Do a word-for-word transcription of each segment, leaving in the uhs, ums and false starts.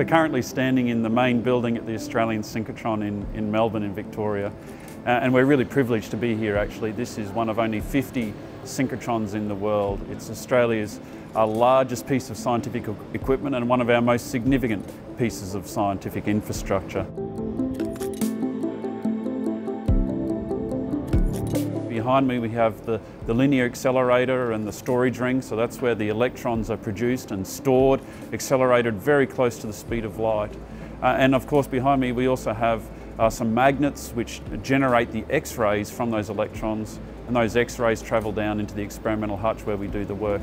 We're currently standing in the main building at the Australian Synchrotron in, in Melbourne in Victoria, uh, and we're really privileged to be here actually. This is one of only fifty synchrotrons in the world. It's Australia's our largest piece of scientific equipment and one of our most significant pieces of scientific infrastructure. Behind me we have the, the linear accelerator and the storage ring, so that's where the electrons are produced and stored, accelerated very close to the speed of light. Uh, and of course behind me we also have uh, some magnets which generate the X-rays from those electrons, and those X-rays travel down into the experimental hutch where we do the work.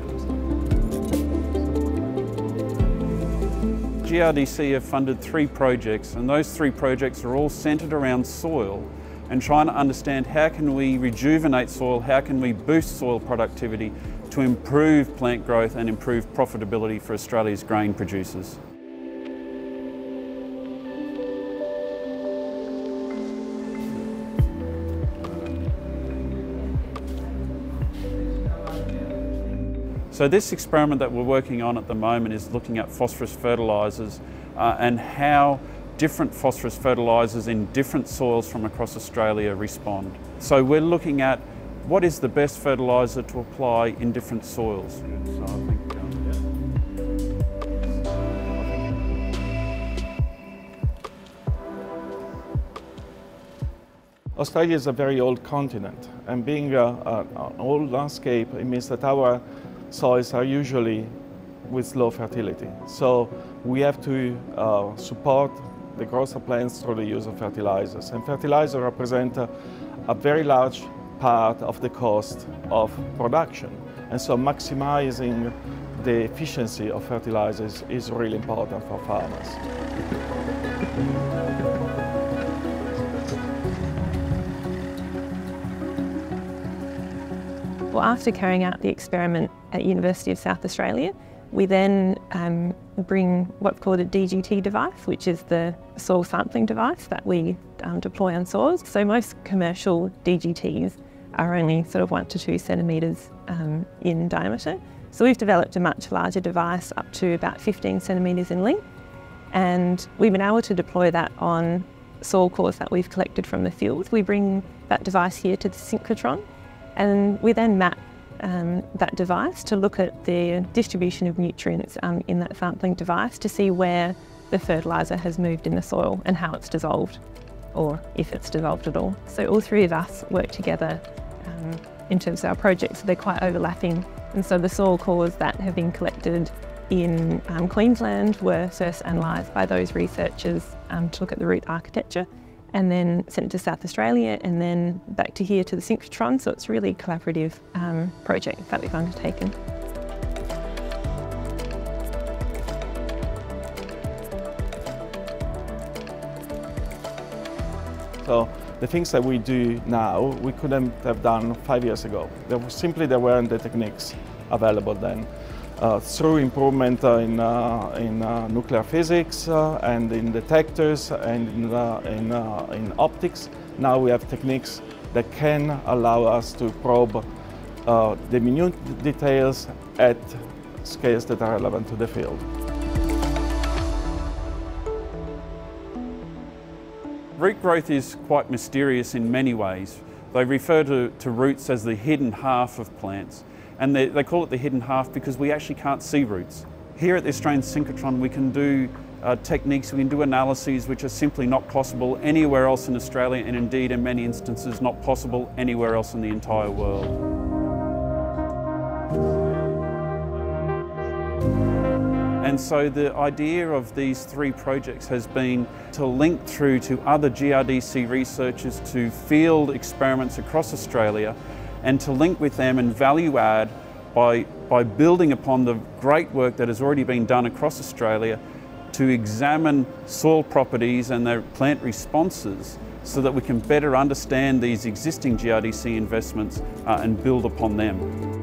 G R D C have funded three projects, and those three projects are all centred around soil and trying to understand how can we rejuvenate soil, how can we boost soil productivity to improve plant growth and improve profitability for Australia's grain producers. So this experiment that we're working on at the moment is looking at phosphorus fertilisers uh, and how different phosphorus fertilisers in different soils from across Australia respond. So we're looking at what is the best fertiliser to apply in different soils. Australia is a very old continent, and being a, a, an old landscape, it means that our soils are usually with low fertility. So we have to uh, support the growth of plants through the use of fertilizers. And fertilizers represent a, a very large part of the cost of production. And so maximizing the efficiency of fertilizers is really important for farmers. Well, after carrying out the experiment at University of South Australia, we then um, bring what's called a D G T device, which is the soil sampling device that we um, deploy on soils. So most commercial D G Ts are only sort of one to two centimetres um, in diameter. So we've developed a much larger device up to about fifteen centimetres in length, and we've been able to deploy that on soil cores that we've collected from the field. We bring that device here to the synchrotron, and we then map Um, that device to look at the distribution of nutrients um, in that sampling device to see where the fertiliser has moved in the soil and how it's dissolved, or if it's dissolved at all. So all three of us work together um, in terms of our projects. They're quite overlapping, and so the soil cores that have been collected in um, Queensland were first analysed by those researchers um, to look at the root architecture, and then sent to South Australia, and then back to here to the synchrotron. So it's really a collaborative um, project that we've undertaken. So the things that we do now, we couldn't have done five years ago. There was simply there weren't the techniques available then. Uh, through improvement uh, in, uh, in uh, nuclear physics uh, and in detectors and in, uh, in, uh, in optics, now we have techniques that can allow us to probe uh, the minute details at scales that are relevant to the field. Root growth is quite mysterious in many ways. They refer to, to roots as the hidden half of plants. And they, they call it the hidden half because we actually can't see roots. Here at the Australian Synchrotron we can do uh, techniques, we can do analyses which are simply not possible anywhere else in Australia, and indeed in many instances not possible anywhere else in the entire world. And so the idea of these three projects has been to link through to other G R D C researchers, to field experiments across Australia, and to link with them and value add by, by building upon the great work that has already been done across Australia to examine soil properties and their plant responses so that we can better understand these existing G R D C investments uh, and build upon them.